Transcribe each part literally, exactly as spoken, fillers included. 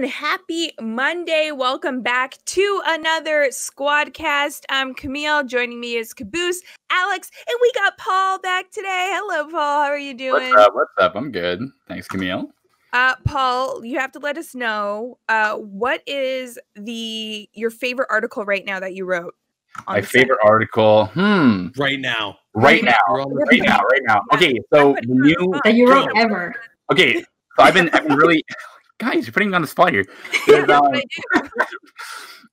and happy Monday. Welcome back to another Squadcast. I'm Camille. Joining me is Caboose, Alex, and we got Paul back today. Hello, Paul. How are you doing? What's up? What's up? I'm good. Thanks, Camille. Uh, Paul, you have to let us know uh, what is the your favorite article right now that you wrote? My favorite site? article? Hmm. Right now. Right, right now. now. Right now. Right now. Okay, so the new... That you wrote ever. Okay, so I've been, I've been really... Guys, you're putting me on the spot here. There's, um,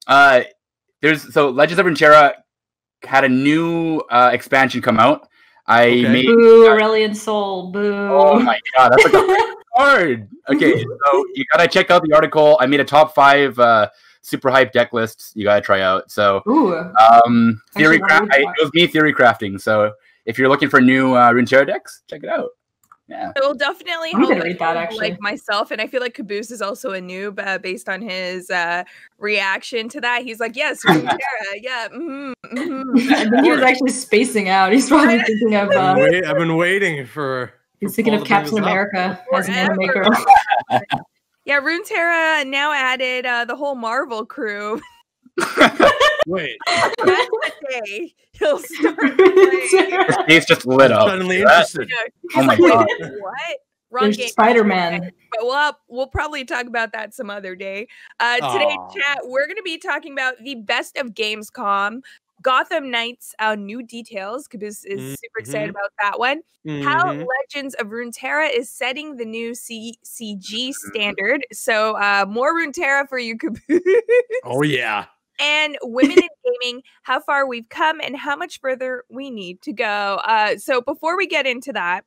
uh, there's so Legends of Runeterra had a new uh, expansion come out. I okay. made boo uh, Aurelion Sol. Boo! Oh my god, that's like a hard. Okay, so you gotta check out the article. I made a top five uh, super hype deck lists. You gotta try out. So Ooh. um, theory cra- I, it was me theory crafting. So if you're looking for new uh, Runeterra decks, check it out. Yeah. I will definitely help that, like myself, and I feel like Caboose is also a noob uh, based on his uh, reaction to that. He's like, yes, Runeterra, yeah. Mm-hmm, mm-hmm. I think he was actually spacing out. He's probably thinking of... Uh, Wait, I've been waiting for... He's thinking of Captain America as an animaker. Yeah, Runeterra now added uh, the whole Marvel crew. Wait. That's the day he'll start playing. He's just lit up. Suddenly interested. Oh my god. What? Wrong game. Spider-Man. Okay. But we'll, we'll probably talk about that some other day. Uh, today, chat, we're going to be talking about the best of Gamescom. Gotham Knights, uh, new details. Caboose is mm-hmm. super excited about that one. Mm-hmm. How Legends of Runeterra is setting the new C C G standard. So uh, more Runeterra for you, Caboose. Oh, yeah. And women in gaming, how far we've come and how much further we need to go. Uh, so before we get into that,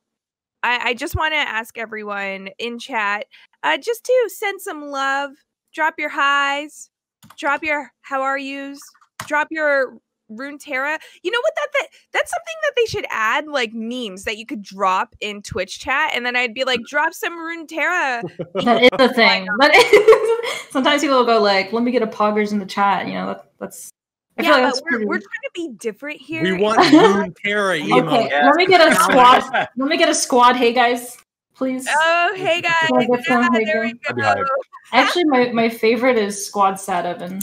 I, I just want to ask everyone in chat uh, just to send some love, drop your highs, drop your how are yous, drop your Runeterra. You know what? That, that that's something that they should add, like memes that you could drop in Twitch chat, and then I'd be like, drop some Runeterra. That is the thing. But sometimes people will go like, "Let me get a poggers in the chat." You know, that, that's I yeah. Feel like that's we're, we're trying to be different here. We want Runeterra emo. Okay, yeah. Let me get a squad. Let me get a squad. Hey guys, please. Oh, hey guys. Yeah, hey there we go. Actually, my my favorite is Squad Sat Evan.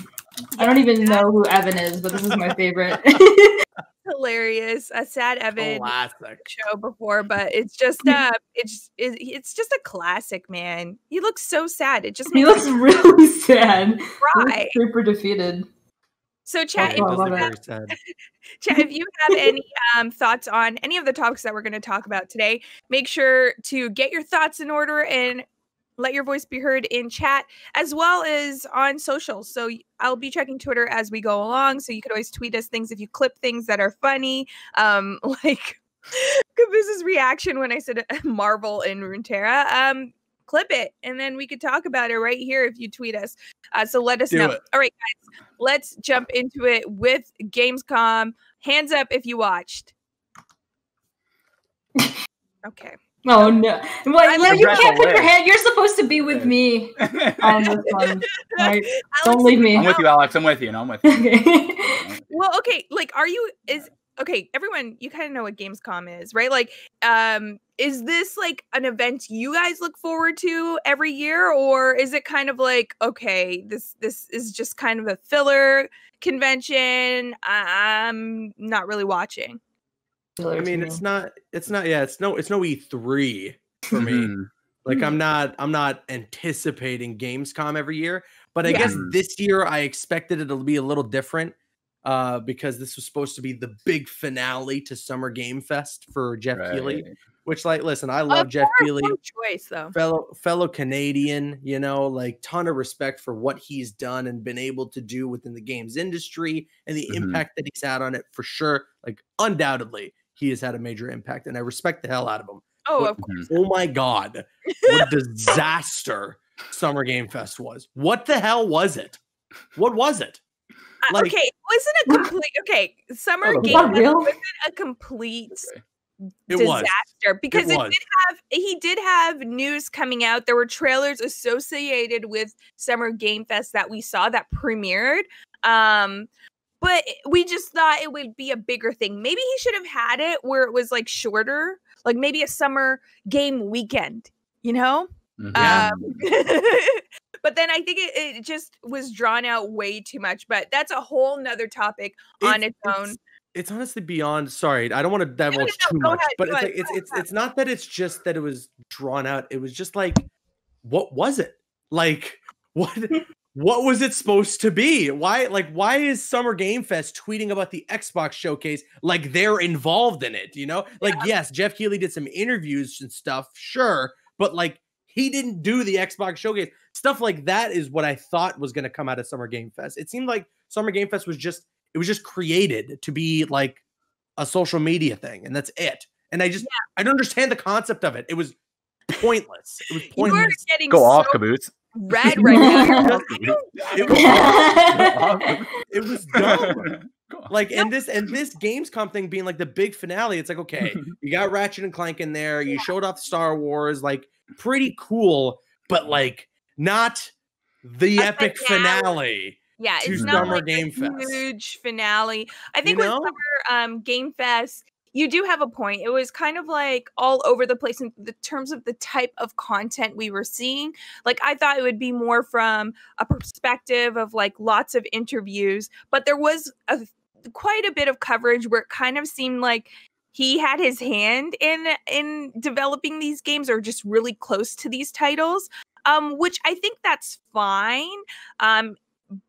I don't even know who Evan is, but this is my favorite. Hilarious. A sad Evan classic. Show before, but it's just uh it's it's just a classic, man. He looks so sad. It just he makes looks me really sad. Right. Super defeated. So chat, oh, if, you have, chat if you have any um, thoughts on any of the topics that we're going to talk about today, make sure to get your thoughts in order and let your voice be heard in chat as well as on social. So I'll be checking Twitter as we go along. So you could always tweet us things if you clip things that are funny. Um, like Caboose's reaction when I said Marvel in Runeterra. Um, clip it. And then we could talk about it right here if you tweet us. Uh, so let us Do know. It. All right, guys, let's jump into it with Gamescom. Hands up if you watched. Okay. Oh no! Well, no, you can't put your hand. You're supposed to be with me on this one. Right? Don't leave me. I'm with you, Alex. I'm with you, and I'm with you. Okay. Well, okay. Like, are you? Is okay? Everyone, you kind of know what Gamescom is, right? Like, um, is this like an event you guys look forward to every year, or is it kind of like, okay, this this is just kind of a filler convention? I'm not really watching. I mean, it's not, it's not, yeah, it's no, it's no E three for me. Like, I'm not, I'm not anticipating Gamescom every year, but I yeah. guess this year I expected it to be a little different uh, because this was supposed to be the big finale to Summer Game Fest for Jeff right. Keighley, which, like, listen, I love oh, Jeff Keighley, choice, though. fellow, fellow Canadian, you know, like, ton of respect for what he's done and been able to do within the games industry and the mm-hmm. impact that he's had on it for sure. Like, undoubtedly. He has had a major impact, and I respect the hell out of him. Oh, but, of course. Oh my God. What a disaster Summer Game Fest was. What the hell was it? What was it? Like, uh, okay, it wasn't a complete... Okay, Summer oh, Game Fest wasn't a complete okay. disaster. It was. Because it, was. it did have... He did have news coming out. There were trailers associated with Summer Game Fest that we saw that premiered. Um... But we just thought it would be a bigger thing. Maybe he should have had it where it was like shorter, like maybe a summer game weekend, you know? Mm-hmm. Um, But then I think it, it just was drawn out way too much. But that's a whole nother topic on it's, its own. It's, it's honestly beyond. Sorry, I don't want to divulge too much. Ahead, but it's, ahead, like, it's it's it's not that it's just that it was drawn out. It was just like, what was it? Like what? What was it supposed to be? Why, like, why is Summer Game Fest tweeting about the Xbox Showcase like they're involved in it? You know, like, yeah. yes, Jeff Keighley did some interviews and stuff, sure, but like he didn't do the Xbox Showcase. Stuff like that is what I thought was going to come out of Summer Game Fest. It seemed like Summer Game Fest was just it was just created to be like a social media thing, and that's it. And I just yeah. I don't understand the concept of it. It was pointless. It was pointless. Go so off, Caboose. Red right now. It was, it was dumb. Like and this and this Gamescom thing being like the big finale. It's like, okay, you got Ratchet and Clank in there. You yeah. showed off Star Wars, like pretty cool, but like not the A epic finale. finale. Yeah, it's not Summer like Game Fest. Huge finale. I think you know? with Summer um, Game Fest. You do have a point. It was kind of like all over the place in the terms of the type of content we were seeing. Like I thought it would be more from a perspective of like lots of interviews, but there was a, quite a bit of coverage where it kind of seemed like he had his hand in in developing these games or just really close to these titles, um, which I think that's fine. Um,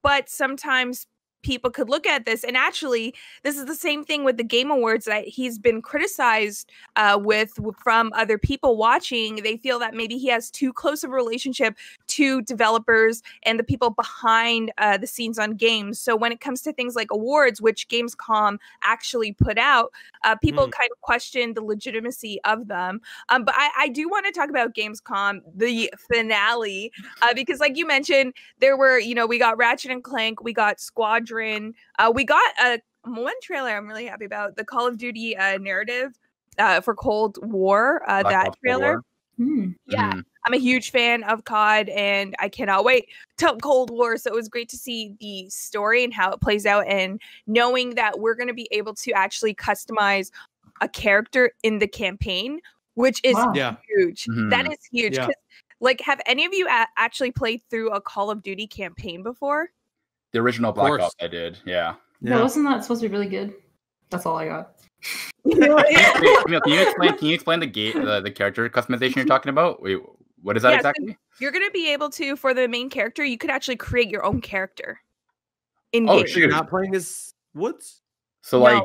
but sometimes people could look at this, and actually this is the same thing with the Game Awards that he's been criticized uh, with from other people watching. They feel that maybe he has too close of a relationship to developers and the people behind uh, the scenes on games. So when it comes to things like awards, which Gamescom actually put out, uh, people mm. kind of question the legitimacy of them. Um, but I, I do want to talk about Gamescom, the finale, uh, because like you mentioned, there were, you know, we got Ratchet and Clank, we got Squadron, Uh, we got a one trailer I'm really happy about, the Call of Duty uh, narrative uh, for Cold War, uh, that Ops trailer. Mm. Yeah, mm. I'm a huge fan of C O D and I cannot wait till Cold War. So it was great to see the story and how it plays out and knowing that we're going to be able to actually customize a character in the campaign, which is wow. yeah. huge. Mm. That is huge. Yeah. Like, have any of you a actually played through a Call of Duty campaign before? The original Black Ops I did, yeah. yeah. No, wasn't that supposed to be really good? That's all I got. Camille, can you explain? Can you explain the gate, the, the character customization you're talking about? Wait, what is that yeah, exactly? So you're gonna be able to, for the main character, you could actually create your own character. In oh, so you're not playing as Woods. So no. like,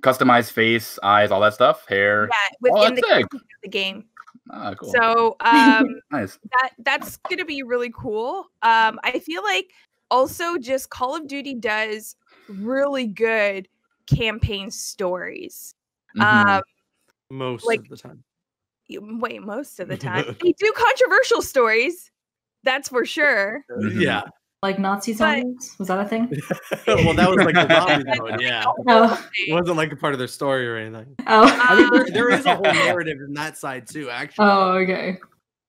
customize face, eyes, all that stuff, hair. Yeah, within oh, the, the game. Ah, cool. So um, nice. That that's gonna be really cool. Um, I feel like. Also, just Call of Duty does really good campaign stories. Mm-hmm. um, most like, of the time. Wait, most of the time. They do controversial stories. That's for sure. Yeah. Like Nazi zombies? Was that a thing? Well, that was like the zombie mode, yeah. Oh. It wasn't like a part of their story or anything. Oh. I mean, there, there is a whole narrative in that side too, actually. Oh, okay.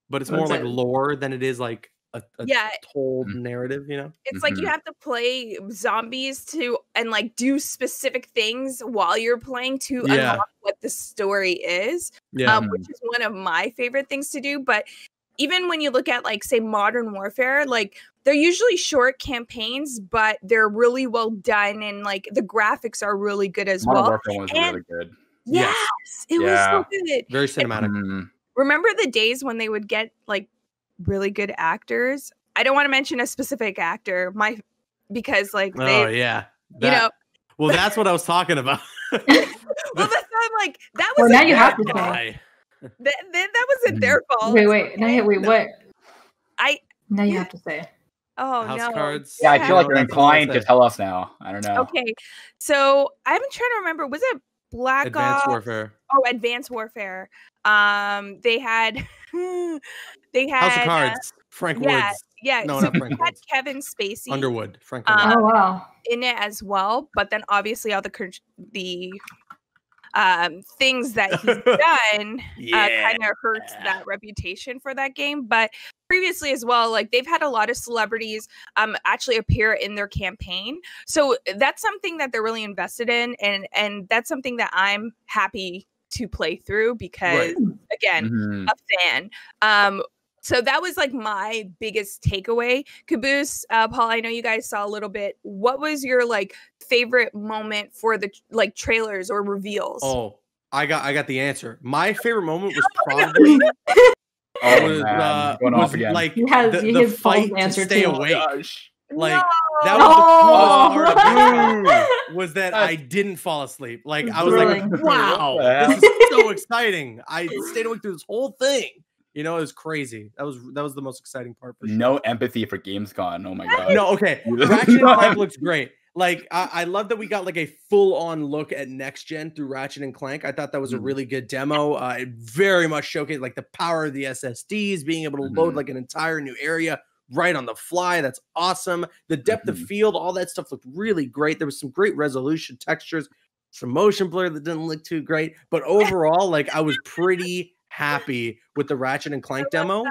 But it's more What's like it? lore than it is like A, a yeah, told narrative, you know. It's mm-hmm. like you have to play zombies to and like do specific things while you're playing to yeah. unlock what the story is, yeah. um, which is one of my favorite things to do. But even when you look at like say Modern Warfare, like they're usually short campaigns, but they're really well done and like the graphics are really good as Modern well. Warfare was and really good. Yes, yes. it yeah. was so good. Very cinematic. And remember the days when they would get like really good actors. I don't want to mention a specific actor, my because like they, oh yeah, that, you know. Well, that's what I was talking about. Well, that's why I'm like that was. Well, now you have to die. That, that that wasn't their fault. Wait, wait, no, wait, wait, no. what? I now you have to say. Oh House no! Cards. Yeah, I feel like you're inclined to tell us now. I don't know. Okay, so I'm trying to remember. Was it Black Ops? Advanced Warfare. Oh, Advanced Warfare. Um, they had. They had House of Cards, uh, Frank yeah, Woods. Yeah, no, so not Frank Woods. Had Kevin Spacey, Underwood, Frank. Um, oh wow, in it as well. But then obviously all the the um, things that he's done yeah. uh, kind of hurts that reputation for that game. But previously as well, like they've had a lot of celebrities um, actually appear in their campaign. So that's something that they're really invested in, and and that's something that I'm happy to play through because right. again, mm-hmm. a fan. Um, So that was like my biggest takeaway. Caboose, uh, Paul, I know you guys saw a little bit. What was your like favorite moment for the like trailers or reveals? Oh, I got I got the answer. My favorite moment was probably oh, was, uh, was like has, the, the fight to stay awake. Gosh. Like no. that was the coolest oh. part of it, was that I didn't fall asleep. Like I was really? like, wow, this is so exciting. I stayed awake through this whole thing. You know, it was crazy. That was that was the most exciting part. For sure. No empathy for Gamescom. Oh my god. No, okay. Ratchet and Clank looks great. Like I, I love that we got like a full on look at next gen through Ratchet and Clank. I thought that was a really good demo. Uh, it very much showcased like the power of the S S Ds, being able to mm-hmm. load like an entire new area right on the fly. That's awesome. The depth mm-hmm. of field, all that stuff looked really great. There was some great resolution, textures, some motion blur that didn't look too great, but overall, like I was pretty happy with the Ratchet and Clank demo.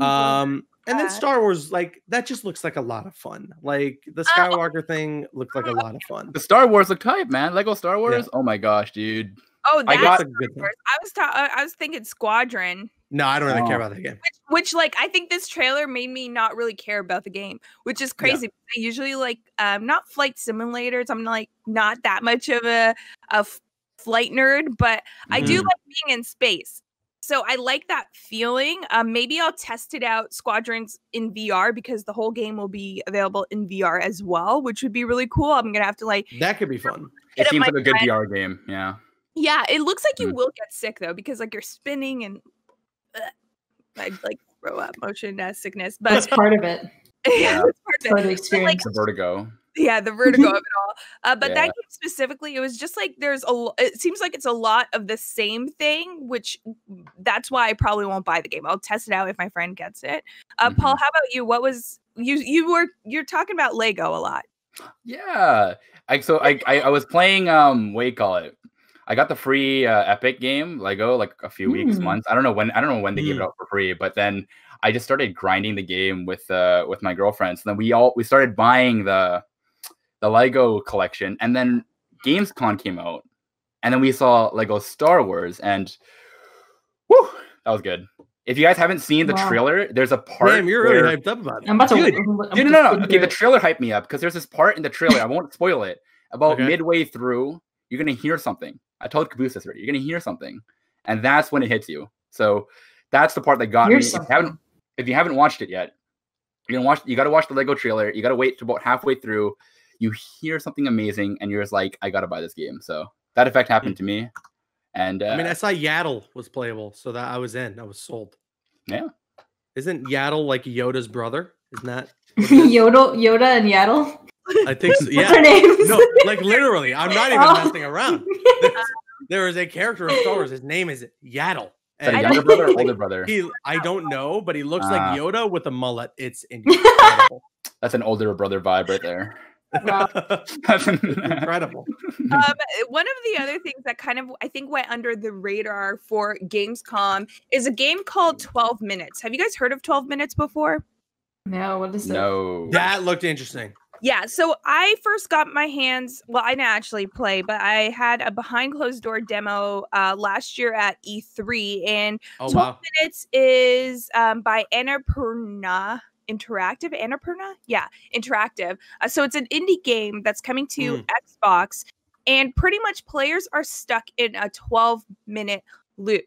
Um, and then Star Wars, like that just looks like a lot of fun. Like the Skywalker thing looked like a lot of fun. The Star Wars looked hype, man. Lego Star Wars. Yeah. Oh my gosh, dude. Oh, that's I got a good one. I was ta- I was thinking Squadron. No, I don't really oh. care about that game. Which, which, like, I think this trailer made me not really care about the game, which is crazy. Yeah. I usually like um, not flight simulators. I'm like not that much of a a flight nerd, but mm. I do like being in space. So I like that feeling. Um, maybe I'll test it out, Squadrons in V R, because the whole game will be available in V R as well, which would be really cool. I'm gonna have to like that could be fun. It seems like a good friend. V R game. Yeah. Yeah, it looks like you mm. will get sick though, because like you're spinning and uh, I'd like throw up motion uh, sickness. But that's part of it. Yeah, that's part, part of the experience. Like, the vertigo. Yeah, the vertigo of it all. Uh, but yeah. that game specifically, it was just like there's a. It seems like it's a lot of the same thing, which that's why I probably won't buy the game. I'll test it out if my friend gets it. Uh, mm-hmm. Paul, how about you? What was you? You were you're talking about Lego a lot. Yeah, I so I I, I was playing um what do you call it? I got the free uh, Epic game, Lego, like a few weeks, mm. months. I don't know when I don't know when they mm. gave it out for free, but then I just started grinding the game with uh, with my girlfriend. So then we all we started buying the the Lego collection, and then Gamescom came out, and then we saw Lego Star Wars, and whew, that was good. If you guys haven't seen the wow. trailer, there's a part. Damn, you're where, really hyped up about it. I'm about Dude, to. I'm, I'm no, no, no. Okay, the trailer hyped me up because there's this part in the trailer. I won't spoil it. About okay. midway through, you're gonna hear something. I told Caboose this already. You're gonna hear something, and that's when it hits you. So that's the part that got Here's me. If you, haven't, if you haven't watched it yet, you're gonna watch. You gotta watch the Lego trailer. You gotta wait to about halfway through. You hear something amazing, and you're just like, "I gotta buy this game." So that effect happened to me. And uh, I mean, I saw Yaddle was playable, so that I was in. I was sold. Yeah. Isn't Yaddle like Yoda's brother? Isn't that Yoda? Yoda and Yaddle. I think so. Yeah. What's her name? No, like literally, I'm not even oh. messing around. There's, there is a character in Star Wars. His name is Yaddle. And is that a younger brother or older brother? He, I don't know, but he looks uh, like Yoda with a mullet. It's incredible. That's an older brother vibe right there. Wow. That's incredible. Um, one of the other things that kind of I think went under the radar for Gamescom is a game called twelve minutes. Have you guys heard of twelve minutes before? No. What is it? No. That looked interesting. Yeah, so I first got my hands, well, I didn't actually play, but I had a behind-closed-door demo uh, last year at E three, and oh, twelve wow. Minutes is um, by Annapurna Interactive. Annapurna? Yeah, Interactive. Uh, so it's an indie game that's coming to mm. Xbox, and pretty much players are stuck in a twelve minute loop.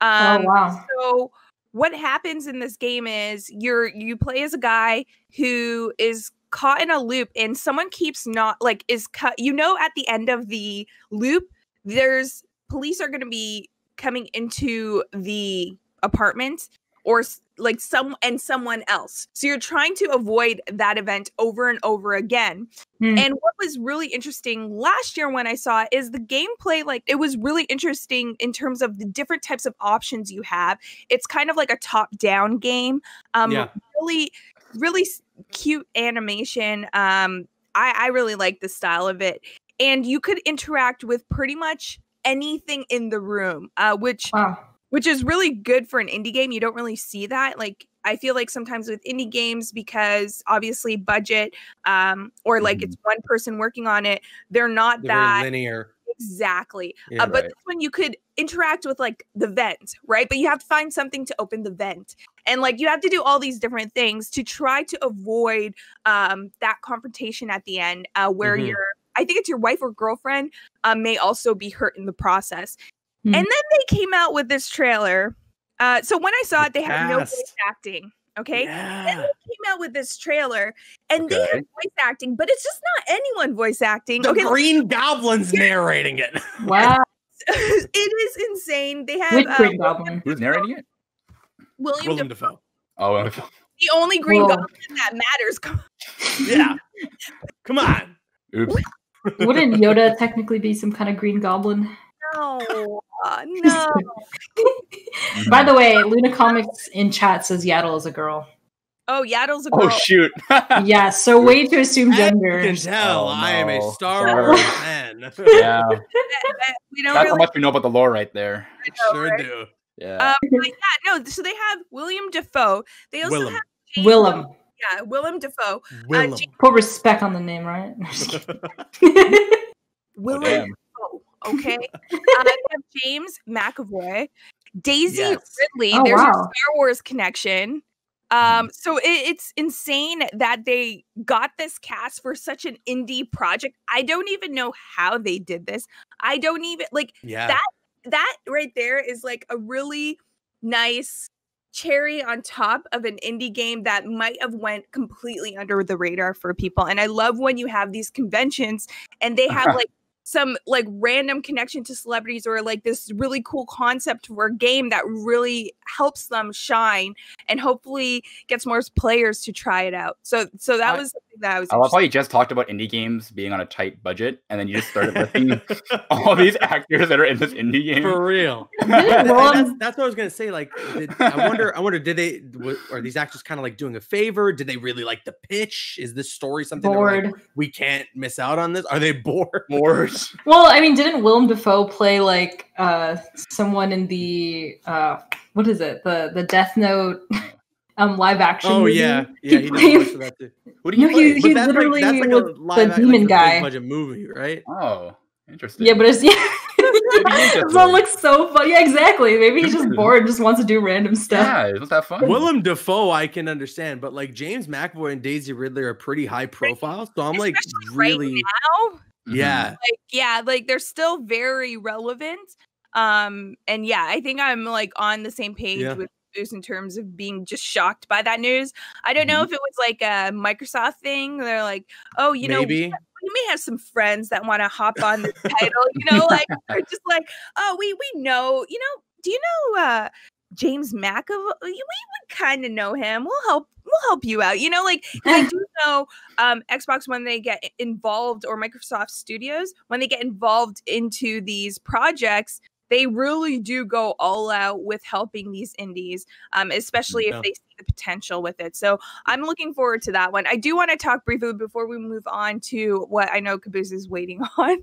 Um, oh, wow. So what happens in this game is you're you play as a guy who is caught in a loop, and someone keeps not like is cut you know at the end of the loop there's police are going to be coming into the apartment or like some and someone else, so you're trying to avoid that event over and over again. hmm. And what was really interesting last year when I saw it is the gameplay, like it was really interesting in terms of the different types of options you have. It's kind of like a top-down game. um yeah. really really cute animation. um I, I really like the style of it, and you could interact with pretty much anything in the room, uh which wow. which is really good for an indie game. You don't really see that. Like I feel like sometimes with indie games, because obviously budget um or like mm. it's one person working on it, they're not they're that linear Exactly. Yeah, uh, but right. This one you could interact with like the vent, right? But you have to find something to open the vent. And like you have to do all these different things to try to avoid um, that confrontation at the end uh, where mm-hmm. your, I think it's your wife or girlfriend uh, may also be hurt in the process. Mm-hmm. And then they came out with this trailer. Uh, so when I saw it, they had no voice acting. Okay. Yeah. Then they came out with this trailer and okay. they have voice acting, but it's just not anyone voice acting. The okay, Green like, Goblin's yeah. narrating it. Wow. It is insane. They have Which uh, Green Goblin. Who's narrating it? William, William Dafoe. Dafoe. Oh, okay. The only Green Whoa. Goblin that matters. Yeah. Come on. Oops. Wouldn't Yoda technically be some kind of Green Goblin? No. Uh, no. By the way, Luna Comics in chat says Yaddle is a girl. Oh, Yaddle's a girl. Oh, shoot. Yeah, so way to assume gender. You can tell oh, I no. am a Star Wars fan. Yeah. That, that, we don't That's really... how much we know about the lore right there. Know, sure right? do. Yeah. Um, but yeah, no, so they have William Dafoe. They also Willem. have James Willem. Yeah, Willem Dafoe. Willem. Uh, James... Put respect on the name, right? Willem. Oh, okay, uh, I have James McAvoy, Daisy yes. Ridley. Oh, There's wow. a Star Wars connection. Um, so it, it's insane that they got this cast for such an indie project. I don't even know how they did this. I don't even like yeah. that. That right there is like a really nice cherry on top of an indie game that might have went completely under the radar for people. And I love when you have these conventions and they have like. some like random connection to celebrities or like this really cool concept for a game that really helps them shine and hopefully gets more players to try it out. So so that I, was something that I was I love how you just talked about indie games being on a tight budget and then you just started listing all these actors that are in this indie game. For real. that's, that's what I was gonna say. Like did, I wonder I wonder did they are these actors kind of like doing a favor? Did they really like the pitch? Is this story something bored. That like, we can't miss out on this? Are they bored? Bored. Well, I mean, didn't Willem Dafoe play like uh, someone in the uh, what is it? The the Death Note um, live action. Oh movie? yeah, yeah. He played... did for that too. What do you? No, play? he, he that's literally like, that's like was a live the demon like guy. Budget movie, right? Oh, interesting. Yeah, but it's yeah. It looks so funny. Yeah, exactly. Maybe he's just bored, just wants to do random stuff. Yeah, let's have fun. Willem Dafoe, I can understand, but like James McAvoy and Daisy Ridley are pretty high profile, so I'm like Especially really right now. Yeah. Like, yeah. Like they're still very relevant. Um, and yeah, I think I'm like on the same page yeah. with Caboose in terms of being just shocked by that news. I don't know mm-hmm. if it was like a Microsoft thing. They're like, oh, you Maybe. know, we may have some friends that want to hop on this title, you know, like they're just like, oh, we we know, you know, do you know uh James McAvoy? We would kind of know him. We'll help. We'll help you out. You know, like I do know um, Xbox when they get involved, or Microsoft Studios when they get involved into these projects, they really do go all out with helping these indies, um, especially yeah. if they see the potential with it. So I'm looking forward to that one. I do want to talk briefly before we move on to what I know Caboose is waiting on. um,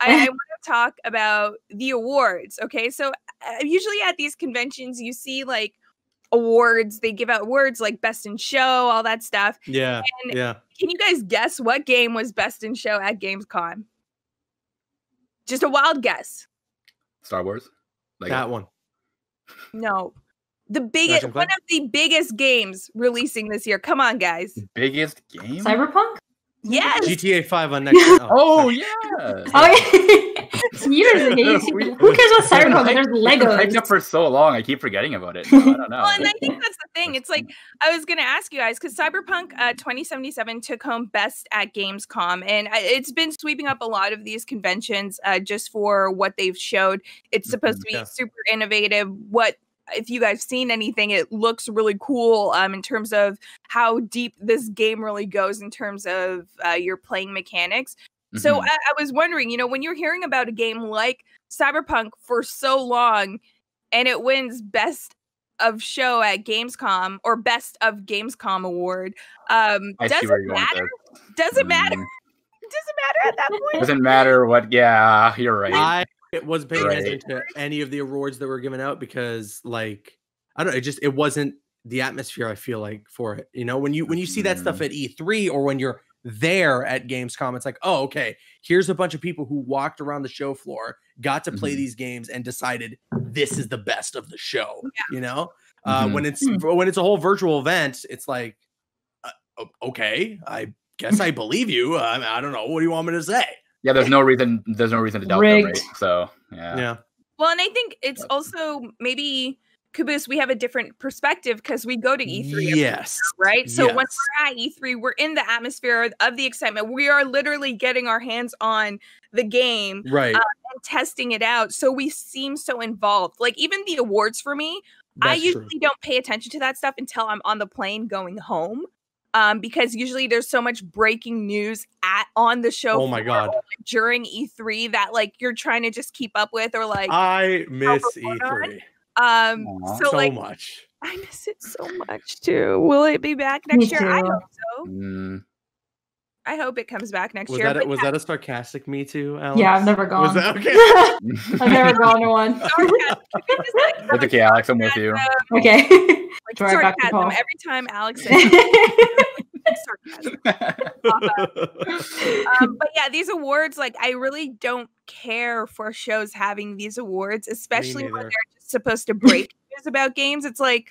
I, I want to talk about the awards. Okay, so uh, usually at these conventions, you see like awards. They give out awards like Best in Show, all that stuff. Yeah, and yeah. Can you guys guess what game was Best in Show at Gamescom? Just a wild guess. Star Wars? Lego. That one. No. The biggest one of the biggest games releasing this year. Come on, guys. The biggest game? Cyberpunk? Yes. G T A five on next year. Oh, yeah. Oh, yeah. It's years ago. Who cares about Cyberpunk? There's Lego. I've been up for so long. I keep forgetting about it. So I don't know. Well, and I think that's the thing. It's like, I was going to ask you guys, because Cyberpunk uh, twenty seventy-seven took home Best at Gamescom. And I, it's been sweeping up a lot of these conventions uh, just for what they've showed. It's supposed mm-hmm, to be yeah. super innovative. What If you guys seen anything, it looks really cool um, in terms of how deep this game really goes in terms of uh, your playing mechanics. Mm-hmm. So I, I was wondering, you know, when you're hearing about a game like Cyberpunk for so long and it wins Best of Show at Gamescom or Best of Gamescom Award, um, does it matter? Does it matter? Does it matter at that point? Doesn't matter what. Yeah, you're right. I It wasn't paying right. attention to any of the awards that were given out because, like, I don't know, it just it wasn't the atmosphere I feel like for it. You know, when you when you see that mm. stuff at E three or when you're there at Gamescom, it's like, oh, okay, here's a bunch of people who walked around the show floor, got to play mm-hmm. these games, and decided this is the best of the show. Yeah. You know, uh, mm-hmm. when it's when it's a whole virtual event, it's like, uh, okay, I guess I believe you. Uh, I don't know. What do you want me to say? Yeah, there's no reason. There's no reason to doubt them, right? So yeah. Yeah. Well, and I think it's also maybe, Caboose, we have a different perspective because we go to E three. Yes. Every year, right? So yes. When we're at E three, we're in the atmosphere of the excitement. We are literally getting our hands on the game, right? Uh, and testing it out. So we seem so involved. Like even the awards for me, That's I usually true. don't pay attention to that stuff until I'm on the plane going home. Um, because usually there's so much breaking news at on the show. Oh my god! During E three, that like you're trying to just keep up with, or like I miss E three. Um, Aww, so, so like, much. I miss it so much too. Will it be back next me year? Too. I hope so. Mm. I hope it comes back next was year. That, was that a sarcastic me too, Alex? Yeah, I've never gone. Was that okay? I've never gone to one. It's okay, Alex. I'm with you. Okay. Like, sarcasm every time Alex says sarcasm. um, but yeah, these awards, like I really don't care for shows having these awards, especially when they're just supposed to break news about games. It's like,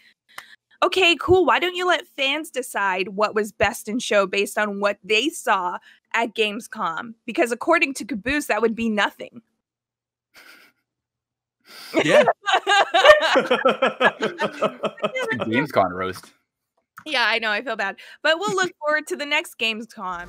okay, cool. Why don't you let fans decide what was best in show based on what they saw at Gamescom? Because according to Caboose, that would be nothing. Yeah. Gamescom roast. Yeah, I know. I feel bad. But we'll look forward to the next Gamescom.